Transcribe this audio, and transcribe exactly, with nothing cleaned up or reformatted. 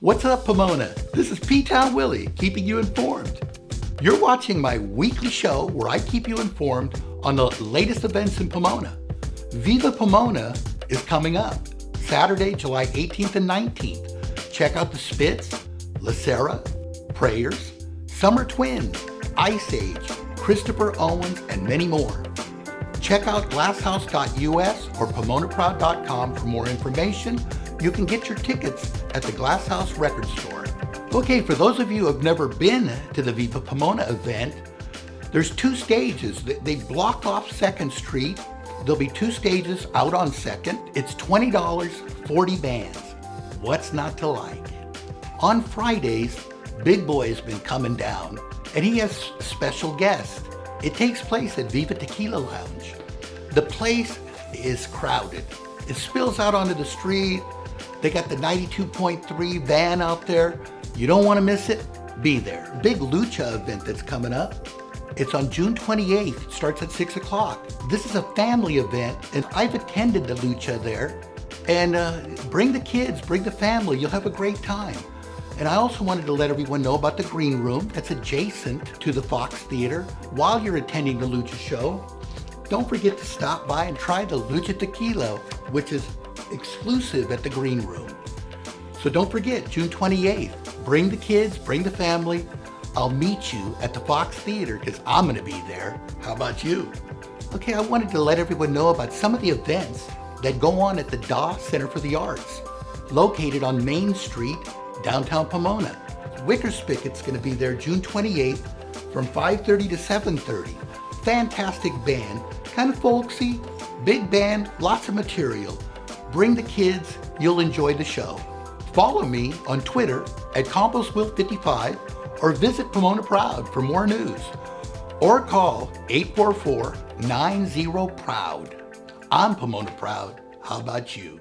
What's up, Pomona? This is P-Town Willie, keeping you informed. You're watching my weekly show where I keep you informed on the latest events in Pomona. Viva Pomona is coming up, Saturday, July eighteenth and nineteenth. Check out the Spitz, LaSera, Prayers, Summer Twins, Ice Age, Christopher Owens, and many more. Check out glasshouse dot U S or Pomona Proud dot com for more information. You can get your tickets at the Glass House Record Store. Okay, for those of you who have never been to the Viva Pomona event, there's two stages. They block off second street. There'll be two stages out on second. It's twenty dollars, forty bands. What's not to like? On Fridays, Big Boy has been coming down, and he has special guests. It takes place at Viva Tequila Lounge. The place is crowded. It spills out onto the street. They got the ninety-two point three van out there. You don't want to miss it. Be there. Big Lucha event that's coming up. It's on June twenty-eighth. It starts at six o'clock. This is a family event, and I've attended the Lucha there. And uh, bring the kids, bring the family. You'll have a great time. And I also wanted to let everyone know about the Green Room that's adjacent to the Fox Theater. While you're attending the Lucha show, don't forget to stop by and try the Lucha Tequila, which is exclusive at the Green Room. So don't forget, June twenty-eighth, bring the kids, bring the family. I'll meet you at the Fox Theater because I'm gonna be there. How about you? Okay, I wanted to let everyone know about some of the events that go on at the Daw Center for the Arts, located on Main Street, downtown Pomona. Wicker Spicket's gonna be there June twenty-eighth from five thirty to seven thirty. Fantastic band, kind of folksy, big band, lots of material. Bring the kids, you'll enjoy the show. Follow me on Twitter at Compost Will fifty-five or visit Pomona Proud for more news. Or call eight four four, nine zero, PROUD. I'm Pomona Proud, how about you?